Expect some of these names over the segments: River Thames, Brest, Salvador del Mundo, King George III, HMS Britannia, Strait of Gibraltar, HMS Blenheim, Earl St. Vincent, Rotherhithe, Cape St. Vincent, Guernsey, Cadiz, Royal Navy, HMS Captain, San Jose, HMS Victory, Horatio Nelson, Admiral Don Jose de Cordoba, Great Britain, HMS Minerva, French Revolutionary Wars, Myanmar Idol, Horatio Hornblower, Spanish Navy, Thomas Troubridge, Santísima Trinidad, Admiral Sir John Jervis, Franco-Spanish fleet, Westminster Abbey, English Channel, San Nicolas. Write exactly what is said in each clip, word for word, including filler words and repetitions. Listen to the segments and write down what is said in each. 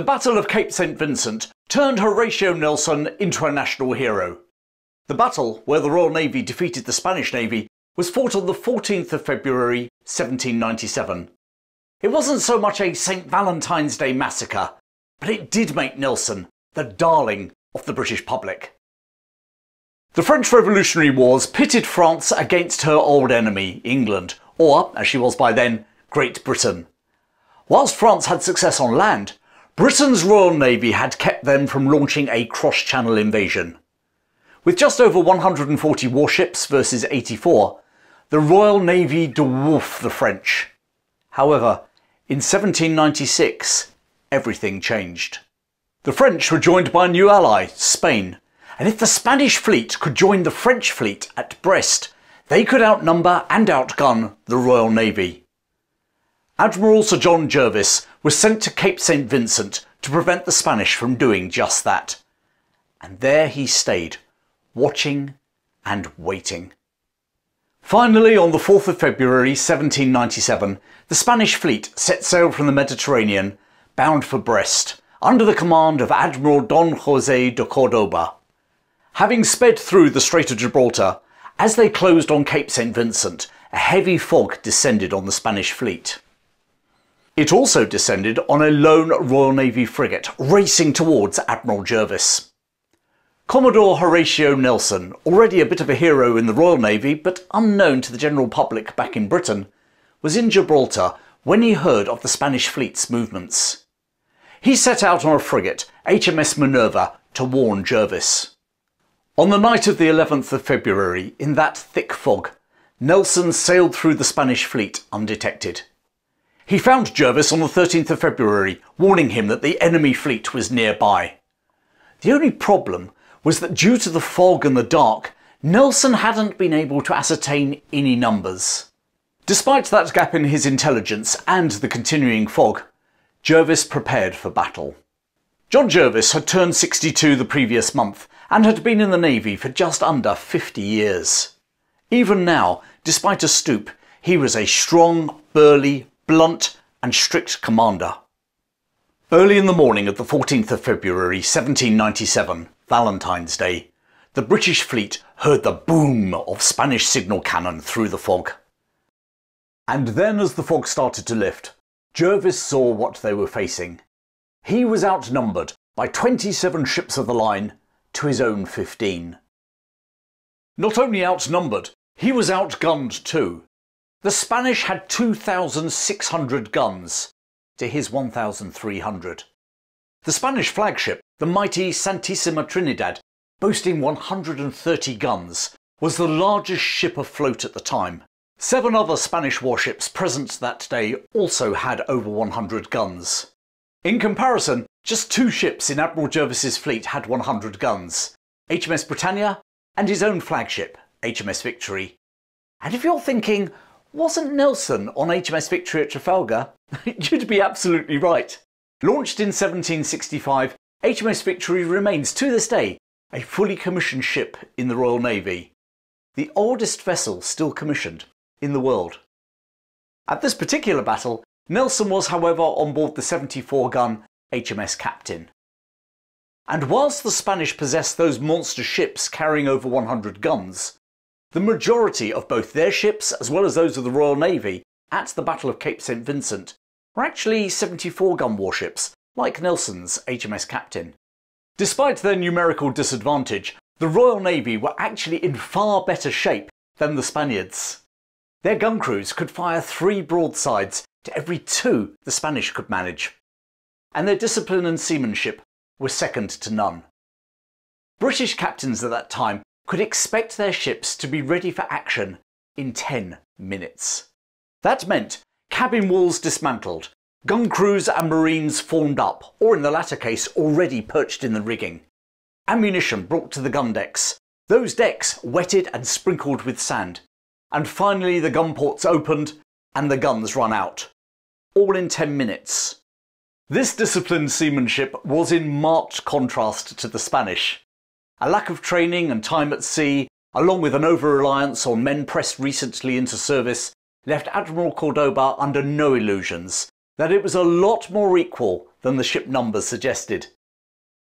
The Battle of Cape Saint Vincent turned Horatio Nelson into a national hero. The battle, where the Royal Navy defeated the Spanish Navy, was fought on the fourteenth of February seventeen ninety-seven. It wasn't so much a Saint Valentine's Day massacre, but it did make Nelson the darling of the British public. The French Revolutionary Wars pitted France against her old enemy, England, or, as she was by then, Great Britain. Whilst France had success on land, Britain's Royal Navy had kept them from launching a cross-channel invasion. With just over one hundred forty warships versus eighty-four, the Royal Navy dwarfed the French. However, in seventeen ninety-six, everything changed. The French were joined by a new ally, Spain, and if the Spanish fleet could join the French fleet at Brest, they could outnumber and outgun the Royal Navy. Admiral Sir John Jervis was sent to Cape Saint Vincent to prevent the Spanish from doing just that. And there he stayed, watching and waiting. Finally, on the fourth of February seventeen ninety-seven, the Spanish fleet set sail from the Mediterranean, bound for Brest, under the command of Admiral Don Jose de Cordoba. Having sped through the Strait of Gibraltar, as they closed on Cape Saint Vincent, a heavy fog descended on the Spanish fleet. It also descended on a lone Royal Navy frigate racing towards Admiral Jervis. Commodore Horatio Nelson, already a bit of a hero in the Royal Navy but unknown to the general public back in Britain, was in Gibraltar when he heard of the Spanish fleet's movements. He set out on a frigate, H M S Minerva, to warn Jervis. On the night of the eleventh of February, in that thick fog, Nelson sailed through the Spanish fleet undetected. He found Jervis on the thirteenth of February, warning him that the enemy fleet was nearby. The only problem was that due to the fog and the dark, Nelson hadn't been able to ascertain any numbers. Despite that gap in his intelligence and the continuing fog, Jervis prepared for battle. John Jervis had turned sixty-two the previous month and had been in the Navy for just under fifty years. Even now, despite a stoop, he was a strong, burly, blunt and strict commander. Early in the morning of the fourteenth of February seventeen ninety-seven, Valentine's Day, the British fleet heard the boom of Spanish signal cannon through the fog. And then as the fog started to lift, Jervis saw what they were facing. He was outnumbered by twenty-seven ships of the line to his own fifteen. Not only outnumbered, he was outgunned too. The Spanish had two thousand six hundred guns to his one thousand three hundred. The Spanish flagship, the mighty Santísima Trinidad, boasting one hundred thirty guns, was the largest ship afloat at the time. Seven other Spanish warships present that day also had over one hundred guns. In comparison, just two ships in Admiral Jervis's fleet had one hundred guns, H M S Britannia and his own flagship, H M S Victory. And if you're thinking, wasn't Nelson on H M S Victory at Trafalgar? You'd be absolutely right. Launched in seventeen sixty-five, H M S Victory remains to this day a fully commissioned ship in the Royal Navy, the oldest vessel still commissioned in the world. At this particular battle, Nelson was, however, on board the seventy-four gun H M S Captain. And whilst the Spanish possessed those monster ships carrying over one hundred guns, the majority of both their ships, as well as those of the Royal Navy, at the Battle of Cape Saint Vincent, were actually seventy-four gun warships, like Nelson's H M S Captain. Despite their numerical disadvantage, the Royal Navy were actually in far better shape than the Spaniards. Their gun crews could fire three broadsides to every two the Spanish could manage, and their discipline and seamanship were second to none. British captains at that time could expect their ships to be ready for action in ten minutes. That meant cabin walls dismantled, gun crews and marines formed up, or in the latter case already perched in the rigging, ammunition brought to the gun decks, those decks wetted and sprinkled with sand, and finally the gun ports opened and the guns run out. All in ten minutes. This disciplined seamanship was in marked contrast to the Spanish. A lack of training and time at sea, along with an over-reliance on men pressed recently into service, left Admiral Cordoba under no illusions that it was a lot more equal than the ship numbers suggested.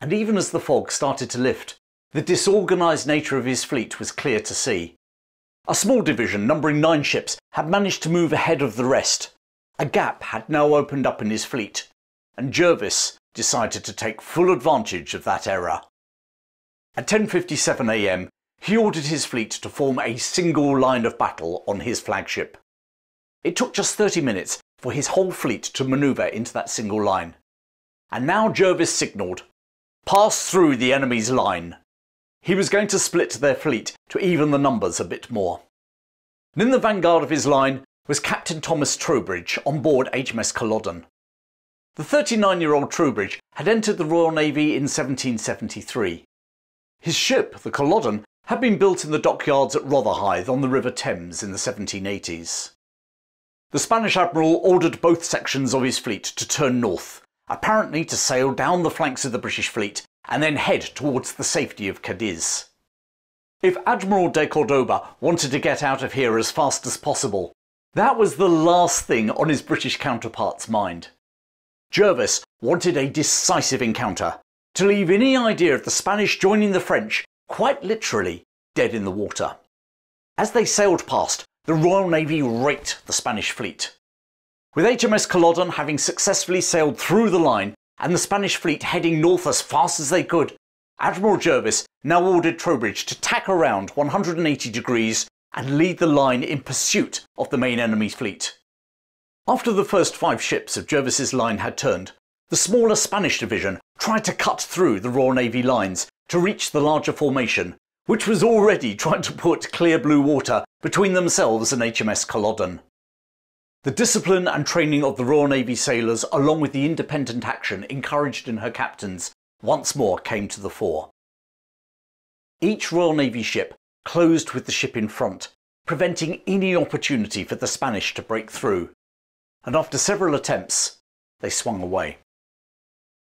And even as the fog started to lift, the disorganised nature of his fleet was clear to see. A small division numbering nine ships had managed to move ahead of the rest. A gap had now opened up in his fleet, and Jervis decided to take full advantage of that error. At ten fifty-seven a m, he ordered his fleet to form a single line of battle on his flagship. It took just thirty minutes for his whole fleet to manoeuvre into that single line. And now Jervis signalled, "Pass through the enemy's line." He was going to split their fleet to even the numbers a bit more. And in the vanguard of his line was Captain Thomas Troubridge on board H M S Culloden. The thirty-nine-year-old Troubridge had entered the Royal Navy in seventeen seventy-three. His ship, the Culloden, had been built in the dockyards at Rotherhithe on the River Thames in the seventeen eighties. The Spanish Admiral ordered both sections of his fleet to turn north, apparently to sail down the flanks of the British fleet and then head towards the safety of Cadiz. If Admiral de Cordoba wanted to get out of here as fast as possible, that was the last thing on his British counterpart's mind. Jervis wanted a decisive encounter, to leave any idea of the Spanish joining the French quite literally dead in the water. As they sailed past, the Royal Navy raked the Spanish fleet. With H M S Culloden having successfully sailed through the line and the Spanish fleet heading north as fast as they could, Admiral Jervis now ordered Troubridge to tack around one hundred eighty degrees and lead the line in pursuit of the main enemy fleet. After the first five ships of Jervis's line had turned, the smaller Spanish division tried to cut through the Royal Navy lines to reach the larger formation, which was already trying to put clear blue water between themselves and H M S Culloden. The discipline and training of the Royal Navy sailors, along with the independent action encouraged in her captains, once more came to the fore. Each Royal Navy ship closed with the ship in front, preventing any opportunity for the Spanish to break through, and after several attempts, they swung away.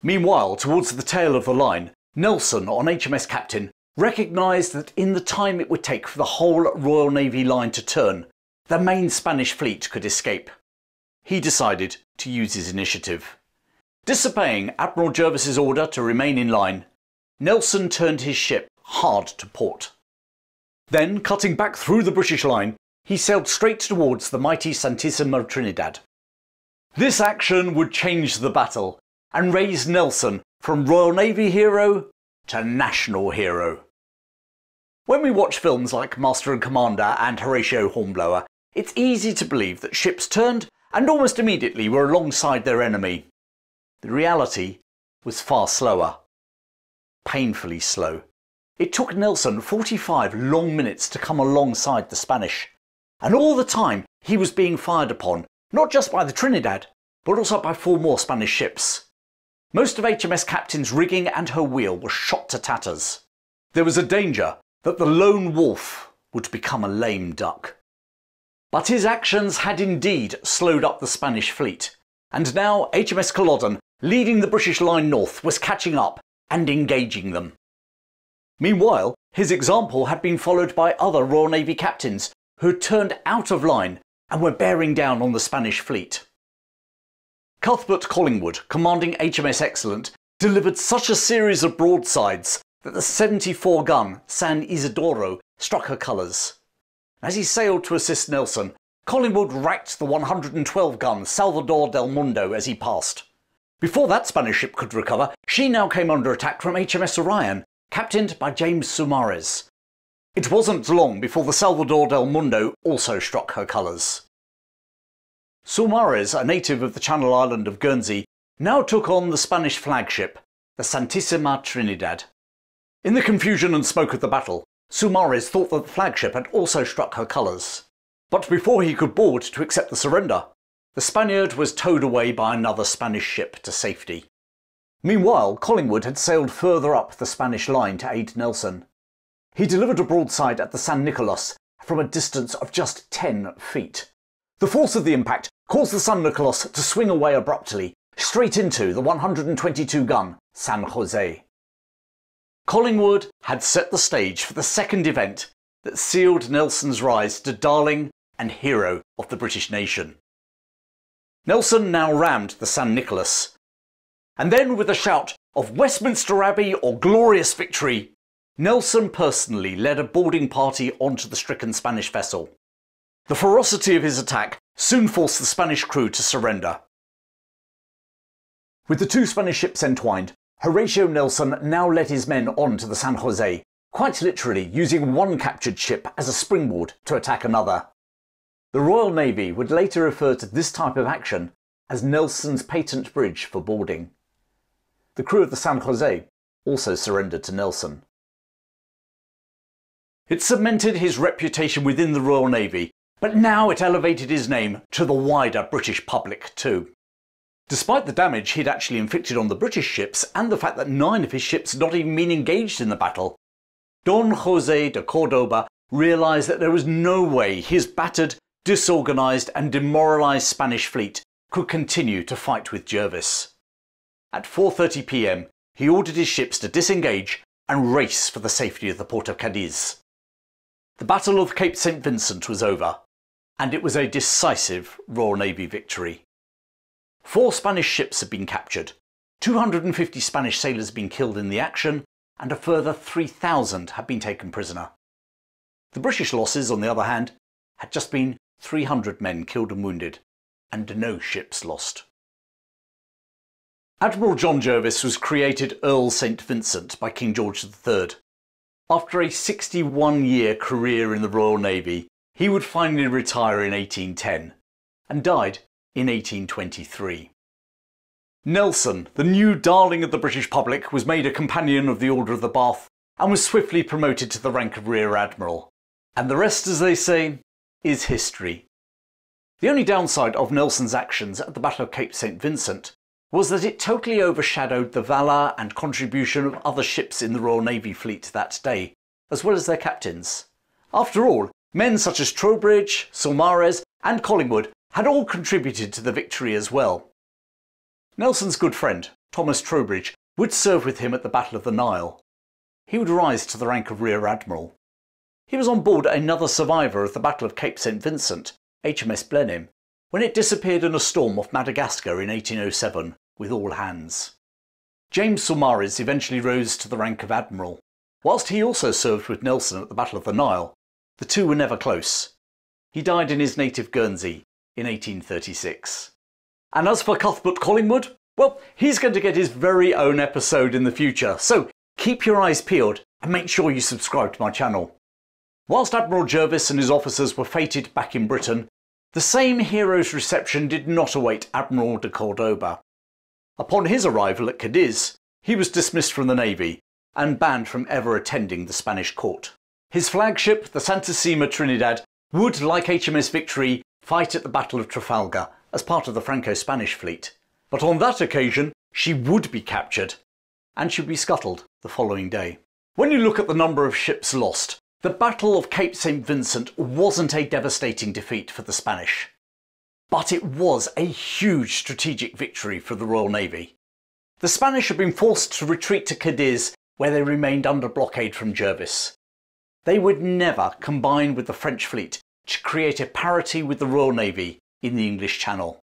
Meanwhile, towards the tail of the line, Nelson on H M S Captain recognised that in the time it would take for the whole Royal Navy line to turn, the main Spanish fleet could escape. He decided to use his initiative. Disobeying Admiral Jervis's order to remain in line, Nelson turned his ship hard to port. Then, cutting back through the British line, he sailed straight towards the mighty Santísima Trinidad. This action would change the battle and raise Nelson from Royal Navy hero to national hero. When we watch films like Master and Commander and Horatio Hornblower, it's easy to believe that ships turned and almost immediately were alongside their enemy. The reality was far slower. Painfully slow. It took Nelson forty-five long minutes to come alongside the Spanish. And all the time he was being fired upon, not just by the Trinidad, but also by four more Spanish ships. Most of H M S Captain's rigging and her wheel were shot to tatters. There was a danger that the lone wolf would become a lame duck. But his actions had indeed slowed up the Spanish fleet, and now H M S Culloden, leading the British line north, was catching up and engaging them. Meanwhile, his example had been followed by other Royal Navy captains who had turned out of line and were bearing down on the Spanish fleet. Cuthbert Collingwood, commanding H M S Excellent, delivered such a series of broadsides that the seventy-four gun San Isidoro struck her colours. As he sailed to assist Nelson, Collingwood racked the one hundred twelve gun Salvador del Mundo as he passed. Before that Spanish ship could recover, she now came under attack from H M S Orion, captained by James Saumarez. It wasn't long before the Salvador del Mundo also struck her colours. Saumarez, a native of the Channel Island of Guernsey, now took on the Spanish flagship, the Santísima Trinidad. In the confusion and smoke of the battle, Saumarez thought that the flagship had also struck her colours. But before he could board to accept the surrender, the Spaniard was towed away by another Spanish ship to safety. Meanwhile, Collingwood had sailed further up the Spanish line to aid Nelson. He delivered a broadside at the San Nicolas from a distance of just ten feet. The force of the impact caused the San Nicolas to swing away abruptly, straight into the one hundred twenty-two gun San Jose. Collingwood had set the stage for the second event that sealed Nelson's rise to darling and hero of the British nation. Nelson now rammed the San Nicolas. And then with a shout of Westminster Abbey or glorious victory, Nelson personally led a boarding party onto the stricken Spanish vessel. The ferocity of his attack soon forced the Spanish crew to surrender. With the two Spanish ships entwined, Horatio Nelson now led his men on to the San Jose, quite literally using one captured ship as a springboard to attack another. The Royal Navy would later refer to this type of action as Nelson's patent bridge for boarding. The crew of the San Jose also surrendered to Nelson. It cemented his reputation within the Royal Navy, but now it elevated his name to the wider British public too. Despite the damage he'd actually inflicted on the British ships and the fact that nine of his ships had not even been engaged in the battle, Don Jose de Cordoba realised that there was no way his battered, disorganised and demoralised Spanish fleet could continue to fight with Jervis. At four thirty p m he ordered his ships to disengage and race for the safety of the port of Cadiz. The Battle of Cape Saint Vincent was over, and it was a decisive Royal Navy victory. Four Spanish ships had been captured, two hundred fifty Spanish sailors had been killed in the action, and a further three thousand had been taken prisoner. The British losses, on the other hand, had just been three hundred men killed and wounded, and no ships lost. Admiral John Jervis was created Earl Saint Vincent by King George the third. After a sixty-one year career in the Royal Navy, he would finally retire in eighteen ten, and died in eighteen twenty-three. Nelson, the new darling of the British public, was made a Companion of the Order of the Bath and was swiftly promoted to the rank of Rear Admiral. And the rest, as they say, is history. The only downside of Nelson's actions at the Battle of Cape Saint Vincent was that it totally overshadowed the valour and contribution of other ships in the Royal Navy fleet that day, as well as their captains. After all, men such as Troubridge, Saumarez and Collingwood had all contributed to the victory as well. Nelson's good friend, Thomas Troubridge, would serve with him at the Battle of the Nile. He would rise to the rank of Rear Admiral. He was on board another survivor of the Battle of Cape Saint Vincent, H M S Blenheim, when it disappeared in a storm off Madagascar in eighteen oh seven with all hands. James Saumarez eventually rose to the rank of Admiral. Whilst he also served with Nelson at the Battle of the Nile, the two were never close. He died in his native Guernsey in eighteen thirty-six. And as for Cuthbert Collingwood, well, he's going to get his very own episode in the future, so keep your eyes peeled and make sure you subscribe to my channel. Whilst Admiral Jervis and his officers were fated back in Britain, the same hero's reception did not await Admiral de Cordoba. Upon his arrival at Cadiz, he was dismissed from the Navy and banned from ever attending the Spanish court. His flagship, the Santísima Trinidad, would, like H M S Victory, fight at the Battle of Trafalgar as part of the Franco-Spanish fleet. But on that occasion, she would be captured and should be scuttled the following day. When you look at the number of ships lost, the Battle of Cape Saint Vincent wasn't a devastating defeat for the Spanish. But it was a huge strategic victory for the Royal Navy. The Spanish had been forced to retreat to Cadiz, where they remained under blockade from Jervis. They would never combine with the French fleet to create a parity with the Royal Navy in the English Channel.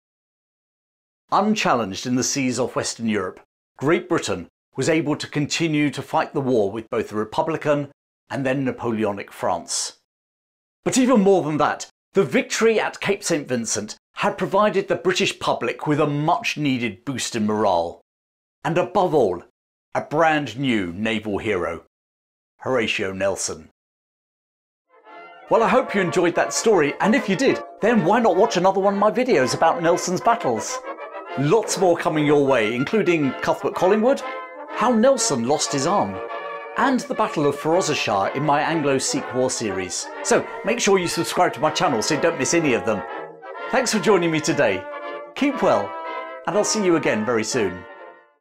Unchallenged in the seas off Western Europe, Great Britain was able to continue to fight the war with both the Republican and then Napoleonic France. But even more than that, the victory at Cape Saint Vincent had provided the British public with a much needed boost in morale. And above all, a brand new naval hero, Horatio Nelson. Well, I hope you enjoyed that story, and if you did, then why not watch another one of my videos about Nelson's battles? Lots more coming your way, including Cuthbert Collingwood, how Nelson lost his arm, and the Battle of Ferozeshire in my Anglo-Sikh War series. So make sure you subscribe to my channel so you don't miss any of them. Thanks for joining me today. Keep well, and I'll see you again very soon.